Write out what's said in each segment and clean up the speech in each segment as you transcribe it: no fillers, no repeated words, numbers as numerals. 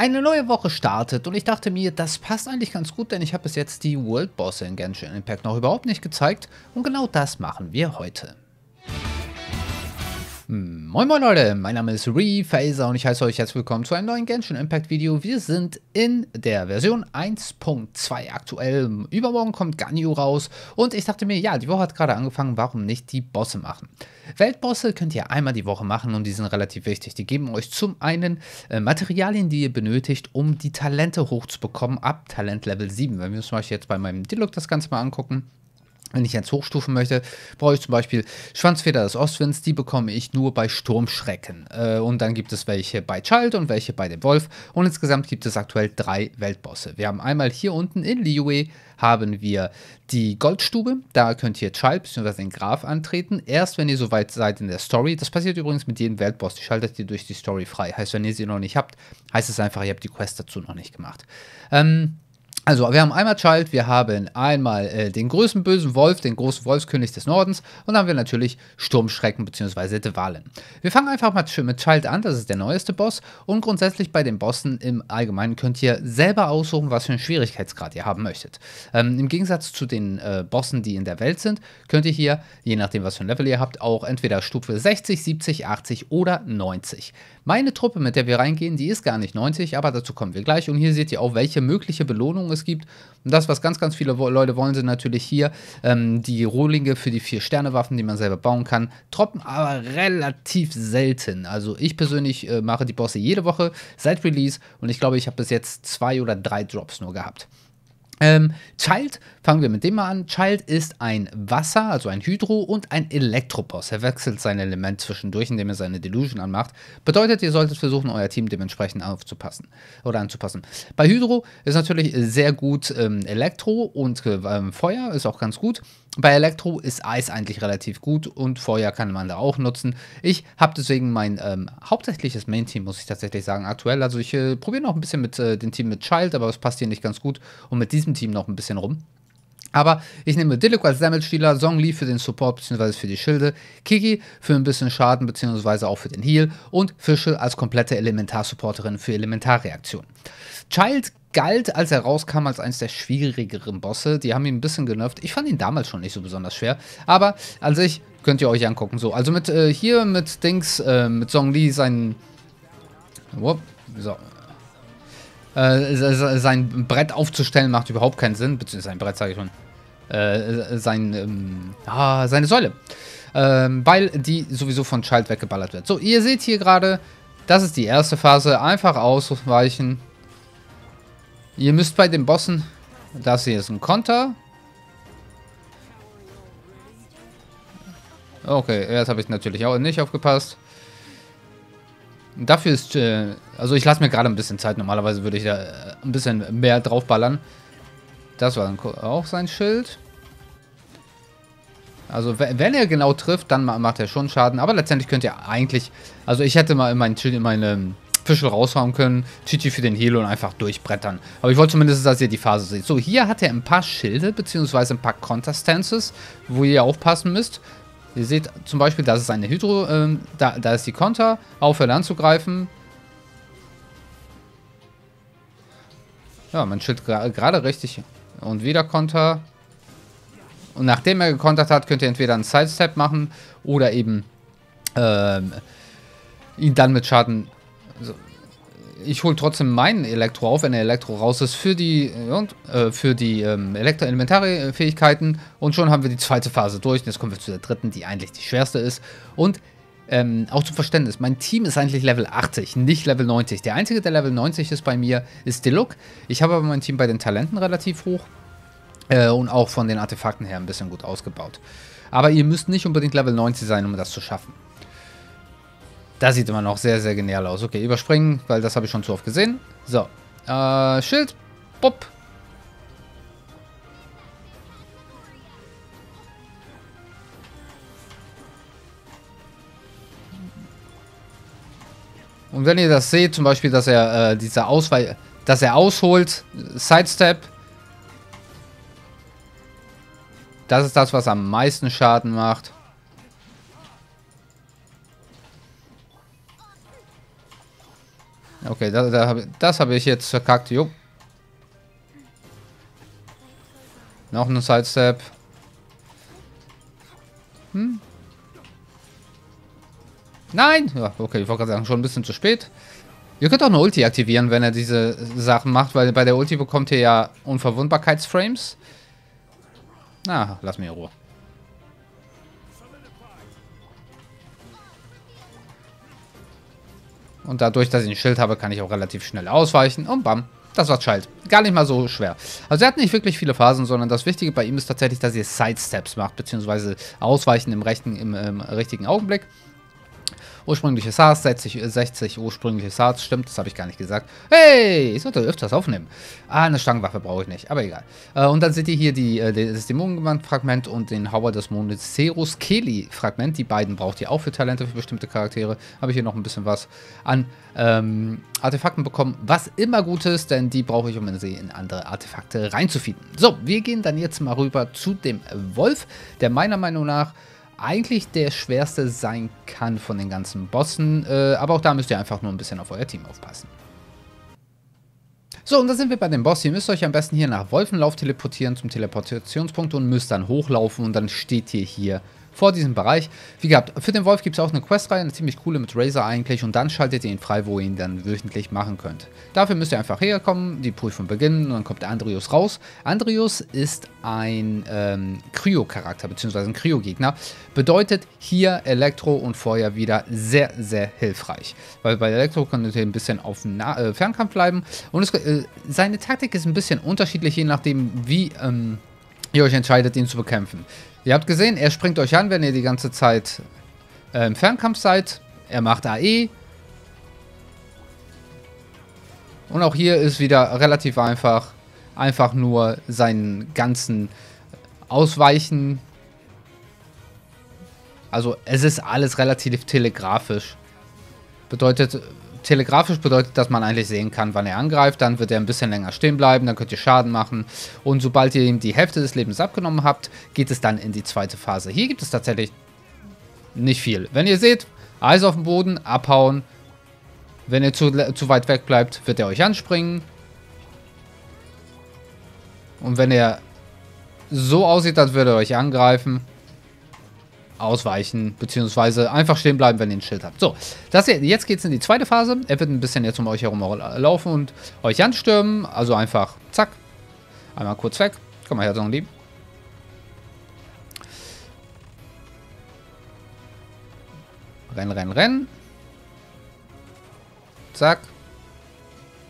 Eine neue Woche startet und ich dachte mir, das passt eigentlich ganz gut, denn ich habe bis jetzt die World-Bosse in Genshin Impact noch überhaupt nicht gezeigt und genau das machen wir heute. Moin moin Leute, mein Name ist Refaser und ich heiße euch herzlich willkommen zu einem neuen Genshin Impact Video. Wir sind in der Version 1.2 aktuell. Übermorgen kommt Ganyu raus und ich dachte mir, ja, die Woche hat gerade angefangen, warum nicht die Bosse machen? Weltbosse könnt ihr einmal die Woche machen und die sind relativ wichtig. Die geben euch zum einen Materialien, die ihr benötigt, um die Talente hochzubekommen ab Talent Level 7. Wenn wir uns zum Beispiel jetzt bei meinem Diluc das Ganze mal angucken. Wenn ich jetzt hochstufen möchte, brauche ich zum Beispiel Schwanzfeder des Ostwinds, die bekomme ich nur bei Sturmschrecken. Und dann gibt es welche bei Child und welche bei dem Wolf. Und insgesamt gibt es aktuell 3 Weltbosse. Wir haben einmal hier unten in Liyue haben wir die Goldstube. Da könnt ihr Child bzw. den Graf antreten. Erst wenn ihr soweit seid in der Story. Das passiert übrigens mit jedem Weltboss. Die schaltet ihr durch die Story frei. Heißt, wenn ihr sie noch nicht habt, heißt es einfach, ihr habt die Quest dazu noch nicht gemacht. Also wir haben einmal Child, wir haben einmal den größten bösen Wolf, den großen Wolfskönig des Nordens und dann haben wir natürlich Sturmschrecken bzw. Dvalin. Wir fangen einfach mal mit Child an, das ist der neueste Boss und grundsätzlich bei den Bossen im Allgemeinen könnt ihr selber aussuchen, was für einen Schwierigkeitsgrad ihr haben möchtet. Im Gegensatz zu den Bossen, die in der Welt sind, könnt ihr hier, je nachdem was für ein Level ihr habt, auch entweder Stufe 60, 70, 80 oder 90. Meine Truppe, mit der wir reingehen, die ist gar nicht 90, aber dazu kommen wir gleich und hier seht ihr auch, welche mögliche Belohnung es gibt. Und das, was ganz, ganz viele Leute wollen, sind natürlich hier die Rohlinge für die 4-Sterne-Waffen, die man selber bauen kann. Droppen aber relativ selten. Also ich persönlich mache die Bosse jede Woche seit Release und ich glaube, ich habe bis jetzt 2 oder 3 Drops nur gehabt. Child, fangen wir mit dem mal an. Child ist ein Wasser, also ein Hydro und ein Elektroboss. Er wechselt sein Element zwischendurch, indem er seine Delusion anmacht. Bedeutet, ihr solltet versuchen, euer Team dementsprechend anzupassen. Bei Hydro ist natürlich sehr gut Elektro und Feuer ist auch ganz gut. Bei Elektro ist Eis eigentlich relativ gut und Feuer kann man da auch nutzen. Ich habe deswegen mein hauptsächliches Main-Team, muss ich tatsächlich sagen, aktuell. Also ich probiere noch ein bisschen mit dem Team mit Child, aber es passt hier nicht ganz gut. Und mit diesem Team noch ein bisschen rum. Aber ich nehme Diluc als Damage-Dealer, Zhongli für den Support bzw. für die Schilde, Qiqi für ein bisschen Schaden bzw. auch für den Heal und Fischl als komplette Elementarsupporterin für Elementarreaktion. Child galt, als er rauskam, als eines der schwierigeren Bosse. Die haben ihn ein bisschen genervt. Ich fand ihn damals schon nicht so besonders schwer, aber an sich könnt ihr euch angucken. So, also mit hier mit Dings, mit Zhongli seinen... sein Brett aufzustellen macht überhaupt keinen Sinn, beziehungsweise sein Brett, sage ich schon, seine Säule, weil die sowieso von Child weggeballert wird. So, ihr seht hier gerade, das ist die erste Phase, einfach ausweichen. Ihr müsst bei den Bossen, das hier ist ein Konter. Okay, jetzt habe ich natürlich auch nicht aufgepasst. Dafür ist, also ich lasse mir gerade ein bisschen Zeit, normalerweise würde ich da ein bisschen mehr draufballern. Das war dann auch sein Schild. Also wenn er genau trifft, dann macht er schon Schaden, aber letztendlich könnt ihr eigentlich, also ich hätte mal meine Fischl raushauen können, Qiqi für den Heal und einfach durchbrettern. Aber ich wollte zumindest, dass ihr die Phase seht. So, hier hat er ein paar Schilde, beziehungsweise ein paar Counter-Stances, wo ihr aufpassen müsst. Ihr seht zum Beispiel, das ist eine Hydro, da ist die Konter, aufhören anzugreifen. Ja, man schildert gerade richtig. Und wieder Konter. Und nachdem er gekontert hat, könnt ihr entweder einen Sidestep machen oder eben ihn dann mit Schaden... Also, ich hole trotzdem meinen Elektro auf, wenn der Elektro raus ist, für die Elektro-Elementare-Fähigkeiten. Und schon haben wir die zweite Phase durch. Und jetzt kommen wir zu der dritten, die eigentlich die schwerste ist. Und auch zum Verständnis, mein Team ist eigentlich Level 80, nicht Level 90. Der einzige, der Level 90 ist bei mir, ist Diluc. Ich habe aber mein Team bei den Talenten relativ hoch. Und auch von den Artefakten her ein bisschen gut ausgebaut. Aber ihr müsst nicht unbedingt Level 90 sein, um das zu schaffen. Das sieht immer noch sehr, sehr genial aus. Okay, überspringen, weil das habe ich schon zu oft gesehen. So, Schild, pop. Und wenn ihr das seht, zum Beispiel, dass er dass er ausholt, Sidestep. Das ist das, was am meisten Schaden macht. Okay, das habe ich jetzt verkackt. Jo. Noch ein Sidestep. Hm? Nein! Ja, okay, ich wollte gerade sagen, schon ein bisschen zu spät. Ihr könnt auch eine Ulti aktivieren, wenn er diese Sachen macht, weil bei der Ulti bekommt ihr ja Unverwundbarkeitsframes. Na, lass mich in Ruhe. Und dadurch, dass ich ein Schild habe, kann ich auch relativ schnell ausweichen. Und bam, das war Child. Gar nicht mal so schwer. Also er hat nicht wirklich viele Phasen, sondern das Wichtige bei ihm ist tatsächlich, dass ihr Sidesteps macht, beziehungsweise Ausweichen im richtigen Augenblick. Ursprüngliches Harz, 60 ursprüngliches Harz. Stimmt, das habe ich gar nicht gesagt. Hey, ich sollte öfters aufnehmen. Ah, eine Stangenwaffe brauche ich nicht, aber egal. Und dann seht ihr hier das Dämonengewandt-Fragment und den Hauer des Mondes Cerus-Keli-Fragment. Die beiden braucht ihr auch für Talente für bestimmte Charaktere. Habe ich hier noch ein bisschen was an Artefakten bekommen, was immer gut ist, denn die brauche ich, um sie in andere Artefakte reinzufinden. So, wir gehen dann jetzt mal rüber zu dem Wolf, der meiner Meinung nach eigentlich der schwerste sein kann von den ganzen Bossen, aber auch da müsst ihr einfach nur ein bisschen auf euer Team aufpassen. So, und da sind wir bei dem Boss. Ihr müsst euch am besten hier nach Wolfenlauf teleportieren zum Teleportationspunkt und müsst dann hochlaufen und dann steht ihr hier vor diesem Bereich. Wie gehabt, für den Wolf gibt es auch eine Questreihe, eine ziemlich coole mit Razer eigentlich, und dann schaltet ihr ihn frei, wo ihr ihn dann wöchentlich machen könnt. Dafür müsst ihr einfach herkommen, die Prüfung beginnen und dann kommt Andrius raus. Andrius ist ein Kryo-Charakter, beziehungsweise ein Kryo-Gegner. Bedeutet hier Elektro und Feuer wieder sehr, sehr hilfreich. Weil bei Elektro könnt ihr ein bisschen auf Fernkampf bleiben und seine Taktik ist ein bisschen unterschiedlich, je nachdem wie ihr euch entscheidet, ihn zu bekämpfen. Ihr habt gesehen, er springt euch an, wenn ihr die ganze Zeit im Fernkampf seid. Er macht AE. Und auch hier ist wieder relativ einfach. Einfach nur seinen ganzen Ausweichen. Also es ist alles relativ telegrafisch. Bedeutet, telegrafisch bedeutet, dass man eigentlich sehen kann, wann er angreift. Dann wird er ein bisschen länger stehen bleiben, dann könnt ihr Schaden machen. Und sobald ihr ihm die Hälfte des Lebens abgenommen habt, geht es dann in die zweite Phase. Hier gibt es tatsächlich nicht viel. Wenn ihr seht, Eis auf dem Boden, abhauen. Wenn ihr zu weit weg bleibt, wird er euch anspringen. Und wenn er so aussieht, als würde er euch angreifen, ausweichen, beziehungsweise einfach stehen bleiben, wenn ihr ein Schild habt. So, jetzt geht es in die zweite Phase. Er wird ein bisschen jetzt um euch herum laufen und euch anstürmen. Also einfach, zack, einmal kurz weg. Komm mal her, Zhongli. Renn, renn, renn. Zack.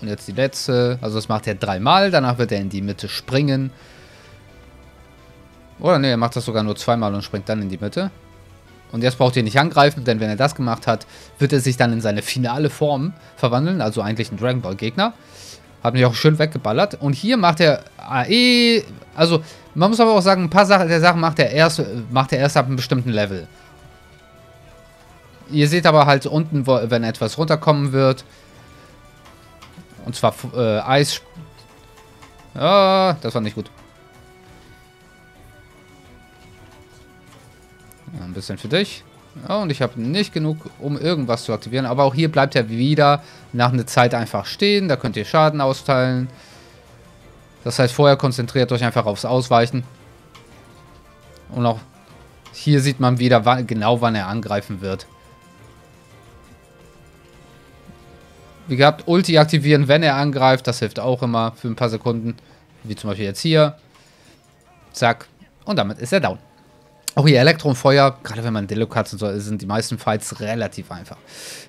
Und jetzt die letzte. Also das macht er dreimal. Danach wird er in die Mitte springen. Oder ne, er macht das sogar nur zweimal und springt dann in die Mitte. Und jetzt braucht ihr nicht angreifen, denn wenn er das gemacht hat, wird er sich dann in seine finale Form verwandeln. Also eigentlich ein Dragon Ball Gegner. Hat mich auch schön weggeballert. Und hier macht er AE. Also man muss aber auch sagen, ein paar Sachen macht er erst ab einem bestimmten Level. Ihr seht aber halt unten, wenn etwas runterkommen wird. Und zwar Eis. Ah, das war nicht gut. Ein bisschen für dich. Ja, und ich habe nicht genug, um irgendwas zu aktivieren. Aber auch hier bleibt er wieder nach einer Zeit einfach stehen. Da könnt ihr Schaden austeilen. Das heißt, vorher konzentriert euch einfach aufs Ausweichen. Und auch hier sieht man wieder genau, wann er angreifen wird. Wie gehabt, Ulti aktivieren, wenn er angreift. Das hilft auch immer für ein paar Sekunden. Wie zum Beispiel jetzt hier. Zack. Und damit ist er down. Auch hier Elektro und Feuer, gerade wenn man Diluc hat, sind die meisten Fights relativ einfach.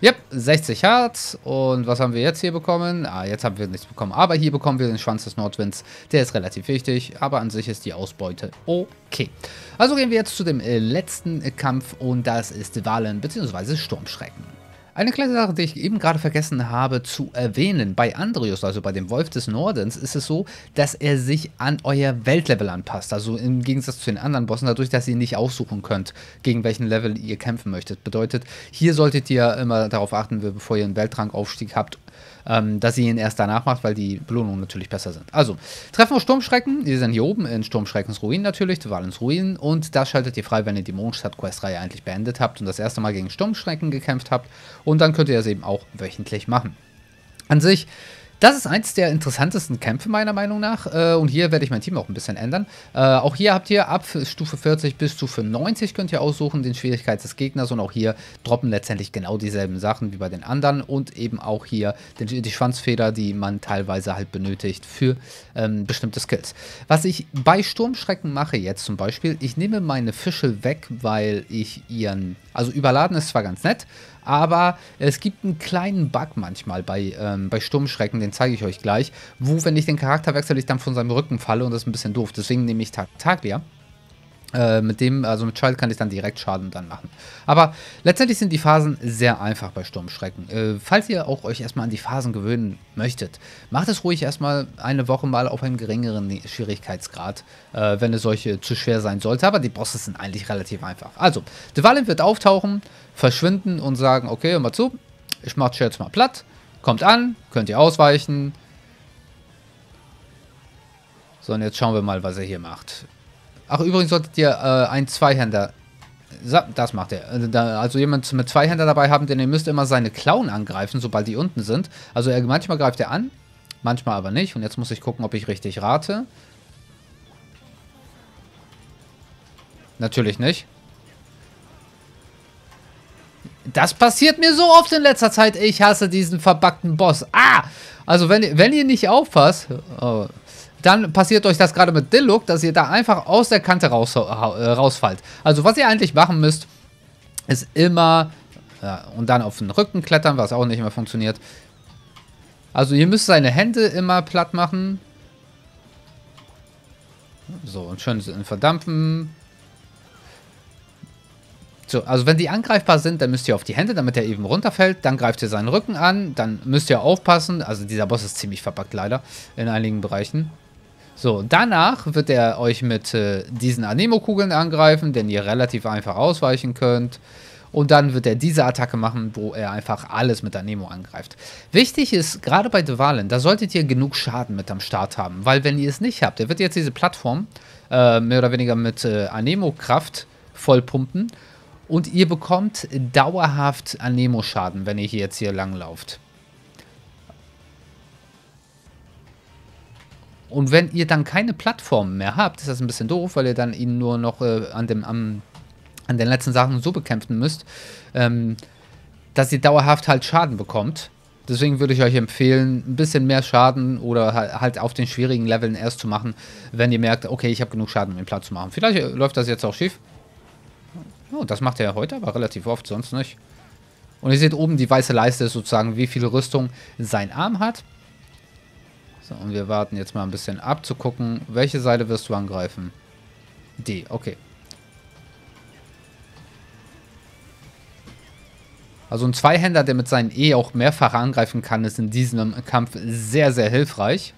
Yep, 60 Hertz. Und was haben wir jetzt hier bekommen? Ah, jetzt haben wir nichts bekommen. Aber hier bekommen wir den Schwanz des Nordwinds. Der ist relativ wichtig, aber an sich ist die Ausbeute okay. Also gehen wir jetzt zu dem letzten Kampf und das ist Dvalin bzw. Sturmschrecken. Eine kleine Sache, die ich eben gerade vergessen habe zu erwähnen. Bei Andrius, also bei dem Wolf des Nordens, ist es so, dass er sich an euer Weltlevel anpasst. Also im Gegensatz zu den anderen Bossen, dadurch, dass ihr nicht aussuchen könnt, gegen welchen Level ihr kämpfen möchtet. Bedeutet, hier solltet ihr immer darauf achten, bevor ihr einen Weltrangaufstieg habt, dass ihr ihn erst danach macht, weil die Belohnungen natürlich besser sind. Also, treffen wir Sturmschrecken. Die sind hier oben in Sturmschreckens Ruin natürlich, Dvalins Ruin. Und das schaltet ihr frei, wenn ihr die Mondstadt-Quest-Reihe eigentlich beendet habt und das erste Mal gegen Sturmschrecken gekämpft habt. Und dann könnt ihr das eben auch wöchentlich machen. An sich, das ist eins der interessantesten Kämpfe meiner Meinung nach. Und hier werde ich mein Team auch ein bisschen ändern. Auch hier habt ihr ab Stufe 40 bis Stufe 90 könnt ihr aussuchen, den Schwierigkeits des Gegners. Und auch hier droppen letztendlich genau dieselben Sachen wie bei den anderen. Und eben auch hier die Schwanzfeder, die man teilweise halt benötigt für bestimmte Skills. Was ich bei Sturmschrecken mache jetzt zum Beispiel, ich nehme meine Fischl weg, weil ich ihren... Also überladen ist zwar ganz nett, aber es gibt einen kleinen Bug manchmal bei Sturmschrecken, den zeige ich euch gleich, wo, wenn ich den Charakter wechsle, ich dann von seinem Rücken falle und das ist ein bisschen doof. Deswegen nehme ich Tartaglia. Mit Child kann ich dann direkt Schaden dann machen. Aber letztendlich sind die Phasen sehr einfach bei Sturmschrecken. Falls ihr auch euch erstmal an die Phasen gewöhnen möchtet, macht es ruhig erstmal eine Woche mal auf einem geringeren Schwierigkeitsgrad, wenn es solche zu schwer sein sollte. Aber die Bosse sind eigentlich relativ einfach. Also, Dvalin wird auftauchen, verschwinden und sagen, okay, hör mal zu, ich mach dich jetzt mal platt. Kommt an, könnt ihr ausweichen. So, und jetzt schauen wir mal, was er hier macht. Ach, übrigens solltet ihr einen Zweihänder... Das macht er. Also jemand mit Zweihänder dabei haben, denn ihr müsst immer seine Klauen angreifen, sobald die unten sind. Also manchmal greift er an, manchmal aber nicht. Und jetzt muss ich gucken, ob ich richtig rate. Natürlich nicht. Das passiert mir so oft in letzter Zeit. Ich hasse diesen verbackten Boss. Ah! Also wenn ihr nicht aufpasst... Oh. Dann passiert euch das gerade mit Diluc, dass ihr da einfach aus der Kante rausfallt. Also was ihr eigentlich machen müsst, ist immer... Ja, und dann auf den Rücken klettern, was auch nicht immer funktioniert. Also ihr müsst seine Hände immer platt machen. So, und schön verdampfen. So, also wenn die angreifbar sind, dann müsst ihr auf die Hände, damit er eben runterfällt. Dann greift ihr seinen Rücken an, dann müsst ihr aufpassen. Also dieser Boss ist ziemlich verpackt leider in einigen Bereichen. So, danach wird er euch mit diesen Anemo-Kugeln angreifen, den ihr relativ einfach ausweichen könnt. Und dann wird er diese Attacke machen, wo er einfach alles mit Anemo angreift. Wichtig ist, gerade bei Dvalin, da solltet ihr genug Schaden mit am Start haben. Weil wenn ihr es nicht habt, er wird jetzt diese Plattform mehr oder weniger mit Anemo-Kraft vollpumpen. Und ihr bekommt dauerhaft Anemo-Schaden, wenn ihr jetzt hier langlauft. Und wenn ihr dann keine Plattformen mehr habt, ist das ein bisschen doof, weil ihr dann ihn nur noch an den letzten Sachen so bekämpfen müsst, dass ihr dauerhaft halt Schaden bekommt. Deswegen würde ich euch empfehlen, ein bisschen mehr Schaden oder halt auf den schwierigen Leveln erst zu machen, wenn ihr merkt, okay, ich habe genug Schaden, um ihn platt zu machen. Vielleicht läuft das jetzt auch schief. Oh, das macht er heute, aber relativ oft, sonst nicht. Und ihr seht oben, die weiße Leiste ist sozusagen, wie viel Rüstung sein Arm hat. So, und wir warten jetzt mal ein bisschen ab, zu gucken, welche Seite wirst du angreifen? Die, okay. Also ein Zweihänder, der mit seinen E auch mehrfach angreifen kann, ist in diesem Kampf sehr, sehr hilfreich.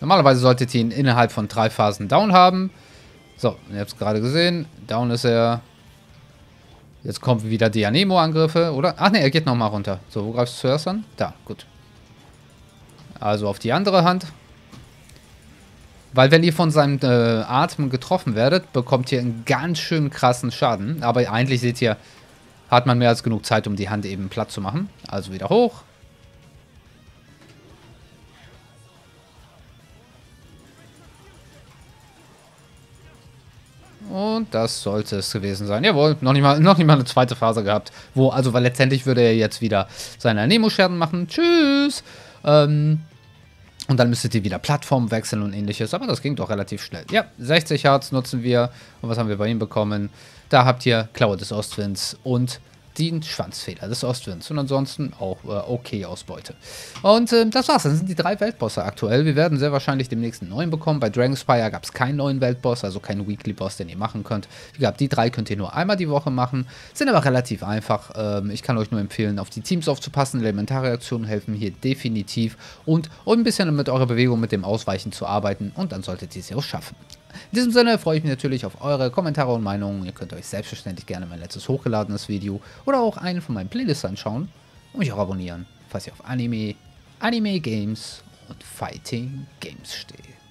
Normalerweise solltet ihr ihn innerhalb von 3 Phasen down haben. So, ihr habt es gerade gesehen. Down ist er. Jetzt kommen wieder die Anemo-Angriffe, oder? Ach ne, er geht nochmal runter. So, wo greifst du zuerst an? Da, gut. Also auf die andere Hand. Weil wenn ihr von seinem Atem getroffen werdet, bekommt ihr einen ganz schön krassen Schaden. Aber eigentlich seht ihr... Hat man mehr als genug Zeit, um die Hand eben platt zu machen. Also wieder hoch. Und das sollte es gewesen sein. Jawohl, noch nicht mal eine zweite Phase gehabt. Weil letztendlich würde er jetzt wieder seine Anemo-Scherben machen. Tschüss! Und dann müsstet ihr wieder Plattformen wechseln und ähnliches. Aber das ging doch relativ schnell. Ja, 60 Hertz nutzen wir. Und was haben wir bei ihm bekommen? Da habt ihr Klaue des Ostwinds und den Schwanzfeder des Ostwinds. Und ansonsten auch okay Ausbeute. Und das war's. Das sind die 3 Weltbosse aktuell. Wir werden sehr wahrscheinlich demnächst einen neuen bekommen. Bei Dragonspire gab es keinen neuen Weltboss, also keinen Weekly-Boss, den ihr machen könnt. Wie gesagt, die 3 könnt ihr nur einmal die Woche machen. Sind aber relativ einfach. Ich kann euch nur empfehlen, auf die Teams aufzupassen. Elementare Aktionen helfen hier definitiv. Und ein bisschen mit eurer Bewegung, mit dem Ausweichen zu arbeiten. Und dann solltet ihr es ja auch schaffen. In diesem Sinne freue ich mich natürlich auf eure Kommentare und Meinungen. Ihr könnt euch selbstverständlich gerne mein letztes hochgeladenes Video oder auch einen von meinen Playlists anschauen. und mich auch abonnieren, falls ihr auf Anime, Anime Games und Fighting Games steht.